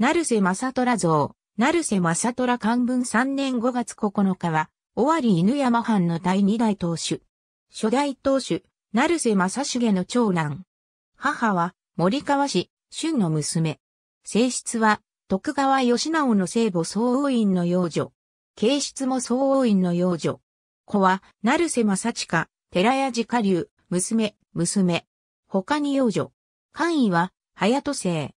成瀬正虎像、成瀬正虎寛文3年5月9日は、尾張犬山藩の第2代当主。初代当主、成瀬正成の長男。母は、森川氏、俊の娘。正室は、徳川義直の生母宗王院の養女。継室も宗王院の養女。子は、成瀬正親、寺屋寺家流、娘。他に養女。官位は、隼人姓。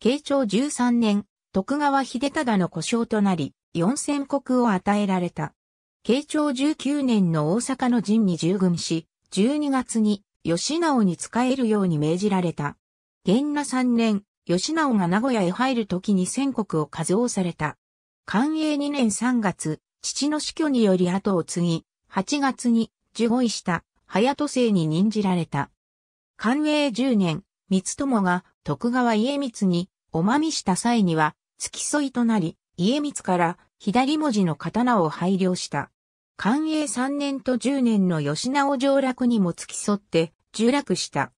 慶長13年、徳川秀忠の呼称となり、4000石を与えられた。慶長19年の大阪の陣に従軍し、12月に義直に仕えるように命じられた。元和3年、義直が名古屋へ入る時に1000石を加増された。寛永2年3月、父の死去により後を継ぎ、8月に従位した隼人姓に任じられた。寛永10年、光友が徳川家光におまみした際には、付き添いとなり、家光から左文字の刀を拝領した。寛永3年と10年の義直上洛にも付き添って、従洛した。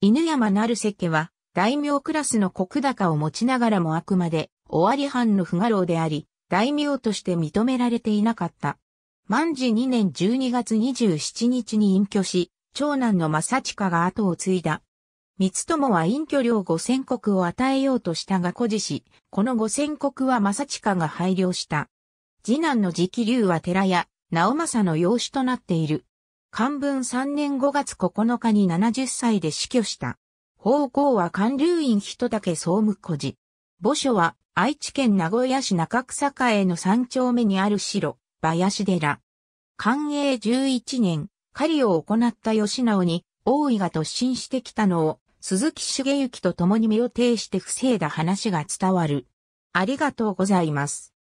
犬山成瀬家は、大名クラスの石高を持ちながらもあくまで、尾張藩の不家老であり、大名として認められていなかった。万治2年12月27日に隠居し、長男の正親が後を継いだ。光友は隠居料5000石を与えようとしたが固辞し、この5000石は正親が拝領した。次男の次期龍は寺屋直政の養子となっている。寛文3年5月9日に70歳で死去した。宝甲は官留院一武総務故事。墓所は愛知県名古屋市中草加への3丁目にある城、林寺。寛永11年、狩りを行った義直に、王位が突進してきたのを、鈴木茂之と共に身を挺して防いだ話が伝わる。ありがとうございます。